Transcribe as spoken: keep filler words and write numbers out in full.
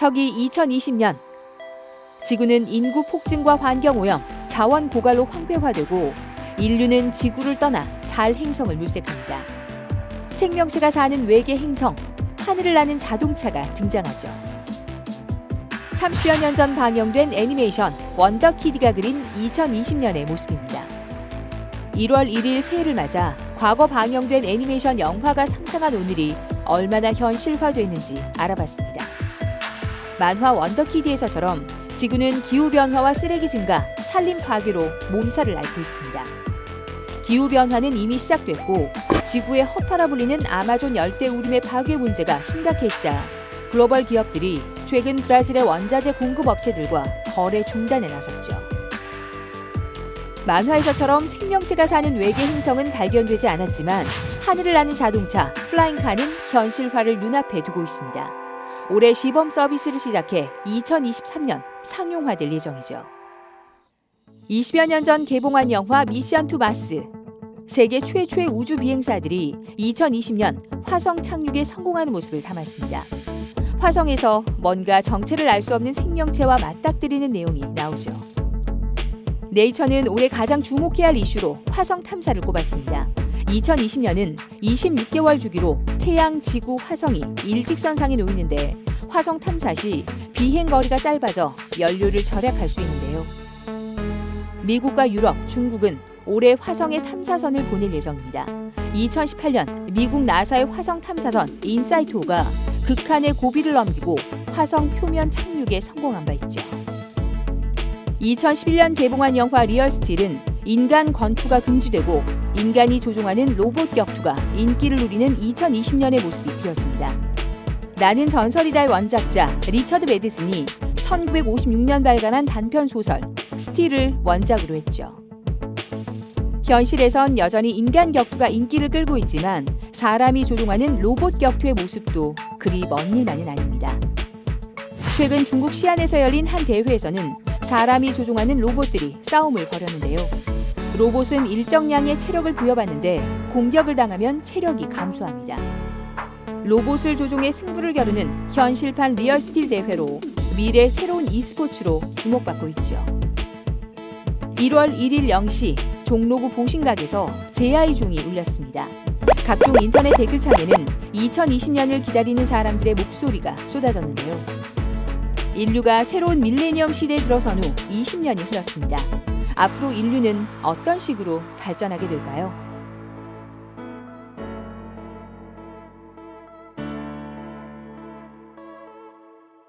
서기 이천이십 년 지구는 인구 폭증과 환경오염, 자원 고갈로 황폐화되고 인류는 지구를 떠나 살 행성을 물색합니다. 생명체가 사는 외계 행성, 하늘을 나는 자동차가 등장하죠. 삼십여 년 전 방영된 애니메이션 원더키드가 그린 이천이십 년의 모습입니다. 일월 일일 새해를 맞아 과거 방영된 애니메이션 영화가 상상한 오늘이 얼마나 현실화됐는지 알아봤습니다. 만화 원더키드에서처럼 지구는 기후변화와 쓰레기 증가, 산림 파괴로 몸살을 앓고 있습니다. 기후변화는 이미 시작됐고 지구의 허파라 불리는 아마존 열대우림의 파괴 문제가 심각해지자 글로벌 기업들이 최근 브라질의 원자재 공급업체들과 거래 중단에 나섰죠. 만화에서처럼 생명체가 사는 외계 행성은 발견되지 않았지만 하늘을 나는 자동차, 플라잉카는 현실화를 눈앞에 두고 있습니다. 올해 시범 서비스를 시작해 이천이십삼 년 상용화될 예정이죠. 이십여 년 전 개봉한 영화 미션 투 마스. 세계 최초의 우주 비행사들이 이천이십 년 화성 착륙에 성공하는 모습을 담았습니다. 화성에서 뭔가 정체를 알 수 없는 생명체와 맞닥뜨리는 내용이 나오죠. 네이처는 올해 가장 주목해야 할 이슈로 화성 탐사를 꼽았습니다. 이천이십 년은 이십육 개월 주기로 태양, 지구, 화성이 일직선상에 놓이는데 화성 탐사 시 비행 거리가 짧아져 연료를 절약할 수 있는데요. 미국과 유럽, 중국은 올해 화성에 탐사선을 보낼 예정입니다. 이천십팔 년 미국 나사의 화성 탐사선 인사이트 오가 극한의 고비를 넘기고 화성 표면 착륙에 성공한 바 있죠. 이천십일 년 개봉한 영화 리얼스틸은 인간 권투가 금지되고 인간이 조종하는 로봇 격투가 인기를 누리는 이천이십 년의 모습이 그려집니다. 나는 전설이다의 원작자 리처드 매드슨이 천구백오십육 년 발간한 단편 소설 스틸을 원작으로 했죠. 현실에선 여전히 인간 격투가 인기를 끌고 있지만 사람이 조종하는 로봇 격투의 모습도 그리 먼 일만은 아닙니다. 최근 중국 시안에서 열린 한 대회에서는 사람이 조종하는 로봇들이 싸움을 벌였는데요. 로봇은 일정량의 체력을 부여받는데 공격을 당하면 체력이 감소합니다. 로봇을 조종해 승부를 겨루는 현실판 리얼스틸 대회로 미래 새로운 e스포츠로 주목받고 있죠. 일월 일일 영 시 종로구 보신각에서 제아의 종이 울렸습니다. 각종 인터넷 댓글창에는 이천이십 년을 기다리는 사람들의 목소리가 쏟아졌는데요. 인류가 새로운 밀레니엄 시대에 들어선 후 이십 년이 흘렀습니다. 앞으로 인류는 어떤 식으로 발전하게 될까요?